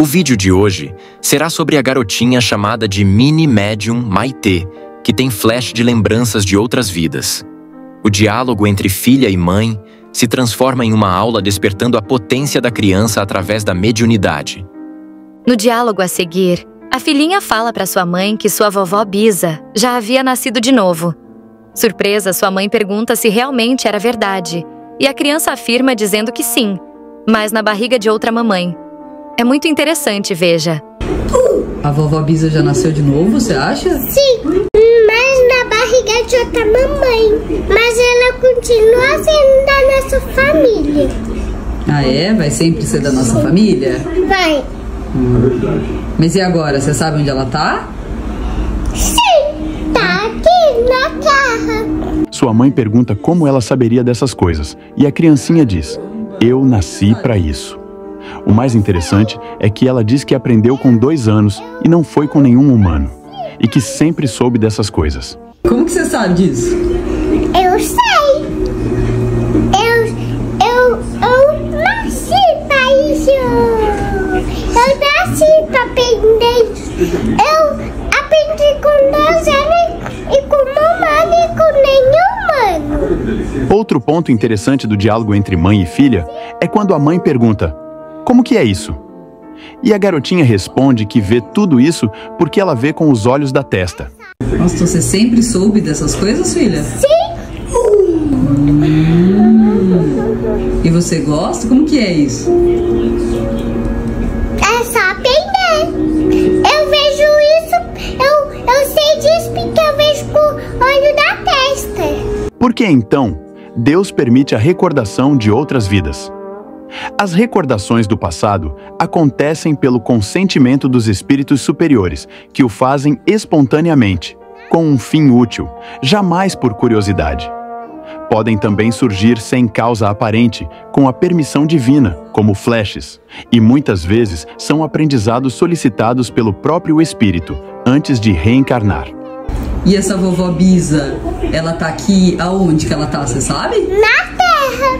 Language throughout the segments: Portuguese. O vídeo de hoje será sobre a garotinha chamada de Mini-Médium Maitê, que tem flash de lembranças de outras vidas. O diálogo entre filha e mãe se transforma em uma aula despertando a potência da criança através da mediunidade. No diálogo a seguir, a filhinha fala para sua mãe que sua vovó Bisa já havia nascido de novo. Surpresa, sua mãe pergunta se realmente era verdade, e a criança afirma dizendo que sim, mas na barriga de outra mamãe. É muito interessante, veja. A vovó Bisa já nasceu de novo, você acha? Sim, mas na barriga de outra mamãe. Mas ela continua sendo da nossa família. Ah é? Vai sempre ser da nossa família? Vai. Mas e agora? Você sabe onde ela tá? Sim, tá aqui na terra. Sua mãe pergunta como ela saberia dessas coisas. E a criancinha diz, eu nasci pra isso. O mais interessante é que ela diz que aprendeu com 2 anos e não foi com nenhum humano. E que sempre soube dessas coisas. Como que você sabe disso? Eu sei! Eu nasci pra isso! Eu nasci pra aprender isso! Eu aprendi com 2 anos e com mamãe e com nenhum. Outro ponto interessante do diálogo entre mãe e filha é quando a mãe pergunta, como que é isso? E a garotinha responde que vê tudo isso porque ela vê com os olhos da testa. Nossa, então você sempre soube dessas coisas, filha? Sim! E você gosta? Como que é isso? É só aprender. Eu vejo isso, eu sei disso porque eu vejo com o olho da testa. Por que então, Deus permite a recordação de outras vidas? As recordações do passado acontecem pelo consentimento dos espíritos superiores, que o fazem espontaneamente, com um fim útil, jamais por curiosidade. Podem também surgir sem causa aparente, com a permissão divina, como flashes, e muitas vezes são aprendizados solicitados pelo próprio espírito, antes de reencarnar. E essa vovó Bisa, ela tá aqui aonde que ela tá, você sabe? Na terra.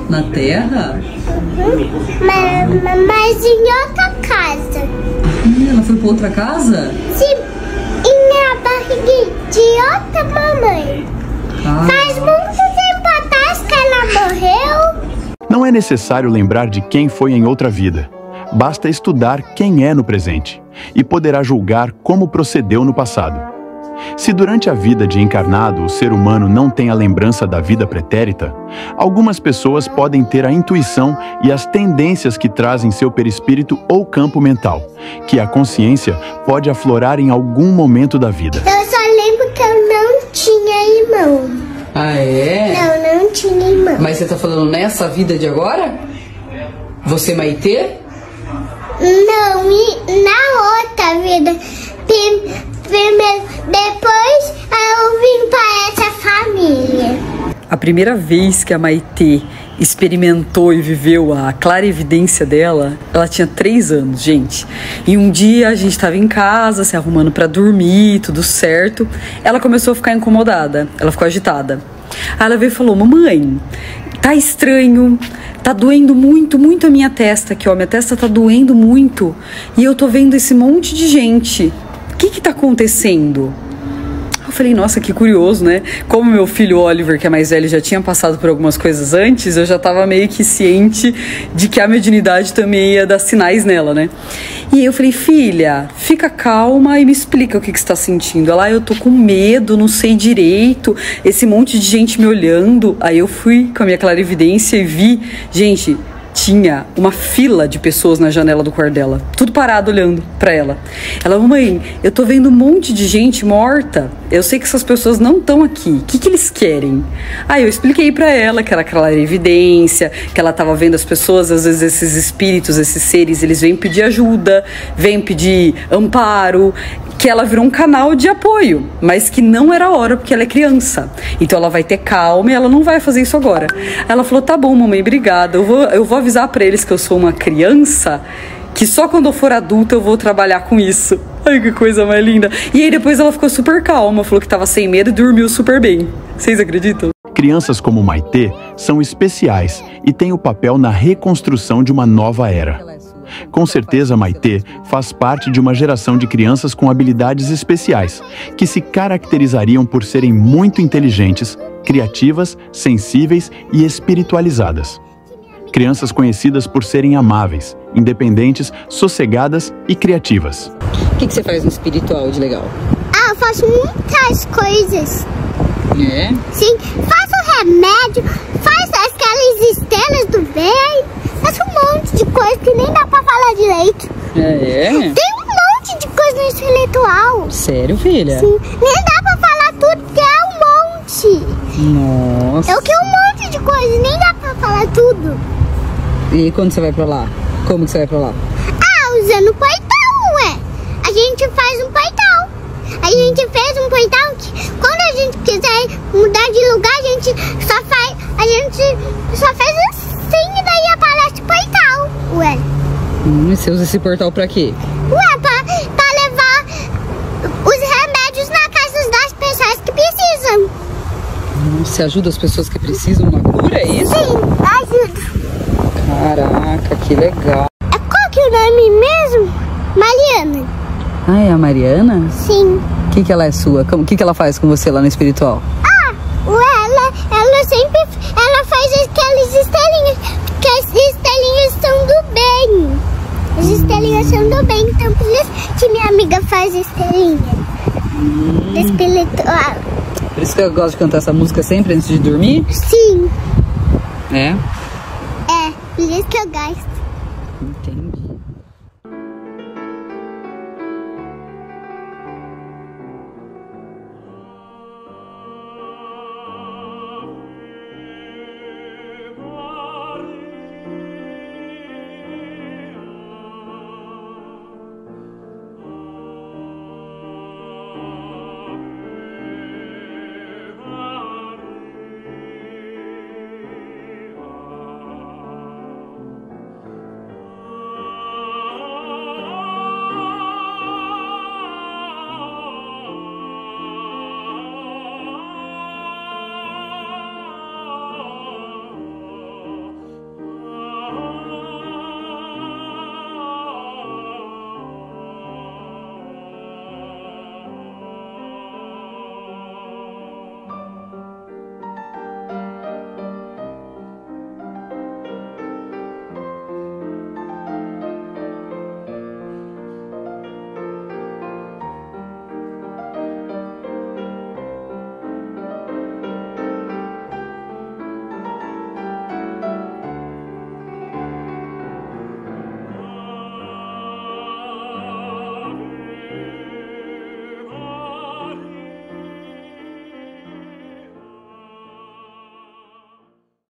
Na terra? Mas em outra casa. Ela foi pra outra casa? Sim, e na barriga de outra mamãe. Faz muito tempo atrás que ela morreu. Não é necessário lembrar de quem foi em outra vida. Basta estudar quem é no presente e poderá julgar como procedeu no passado. Se durante a vida de encarnado o ser humano não tem a lembrança da vida pretérita, algumas pessoas podem ter a intuição e as tendências que trazem seu perispírito ou campo mental, que a consciência pode aflorar em algum momento da vida. Eu só lembro que eu não tinha irmão. Ah, é? Não tinha irmão. Mas você tá falando nessa vida de agora? Você, Maitê? Não, e na outra vida. Primeiro, depois eu vim para essa família. A primeira vez que a Maitê experimentou e viveu a clarividência dela, ela tinha 3 anos, gente. E um dia a gente estava em casa, se arrumando para dormir, tudo certo. Ela começou a ficar incomodada, ela ficou agitada. Aí ela veio e falou, mamãe, tá estranho, tá doendo muito a minha testa aqui, ó. Minha testa tá doendo muito e eu tô vendo esse monte de gente. O que tá acontecendo? Eu falei, nossa, que curioso, né? Como meu filho Oliver, que é mais velho, já tinha passado por algumas coisas antes, eu já tava meio que ciente de que a mediunidade também ia dar sinais nela, né? E eu falei, filha, fica calma e me explica o que você tá sentindo. Ela, eu tô com medo, não sei direito, esse monte de gente me olhando. Aí eu fui com a minha clarividência e vi, gente, tinha uma fila de pessoas na janela do quarto dela, tudo parado olhando pra ela. Ela, mãe, eu tô vendo um monte de gente morta, eu sei que essas pessoas não estão aqui, o que eles querem? Aí eu expliquei pra ela que era clarividência, que ela tava vendo as pessoas, às vezes esses espíritos, esses seres, eles vêm pedir ajuda, vêm pedir amparo, que ela virou um canal de apoio, mas que não era hora porque ela é criança, então ela vai ter calma e ela não vai fazer isso agora. Ela falou, tá bom, mamãe, obrigada, eu vou avisar pra eles que eu sou uma criança, que só quando eu for adulta eu vou trabalhar com isso. Ai, que coisa mais linda. E aí depois ela ficou super calma, falou que tava sem medo e dormiu super bem. Vocês acreditam? Crianças como Maitê são especiais e têm o papel na reconstrução de uma nova era. Com certeza, Maitê faz parte de uma geração de crianças com habilidades especiais, que se caracterizariam por serem muito inteligentes, criativas, sensíveis e espiritualizadas. Crianças conhecidas por serem amáveis, independentes, sossegadas e criativas. O que você faz no espiritual de legal? Ah, eu faço muitas coisas. É? Sim, faço remédio, faço aquelas estrelas do bem, faço um monte de coisa que nem dá pra falar direito. É? Tem um monte de coisa no espiritual. Sério, filha? Sim, nem dá pra falar tudo, porque é um monte. Nossa. Eu quero um monte de coisa, nem dá pra falar tudo. E quando você vai pra lá? Como que você vai pra lá? Ah, usando paetão, ué. A gente faz um paetão. A gente fez um paetão que quando a gente quiser mudar de lugar, a gente só faz assim e daí aparece o paetão, ué. Você usa esse portal pra quê? Ué, pra levar os remédios na casa das pessoas que precisam. Você ajuda as pessoas que precisam uma cura, é isso? Sim, ajudo. Caraca, que legal. Qual que é o nome mesmo? Mariana. Ah, é a Mariana? Sim. O que que ela é sua? O que que ela faz com você lá no espiritual? Ah, ela sempre... Ela faz aquelas estrelinhas, porque as estrelinhas são do bem. As estrelinhas são do bem, então por isso que minha amiga faz estrelinha. Do espiritual. Por isso que eu gosto de cantar essa música sempre antes de dormir? Sim. É? É, por isso que eu gosto. Entendi.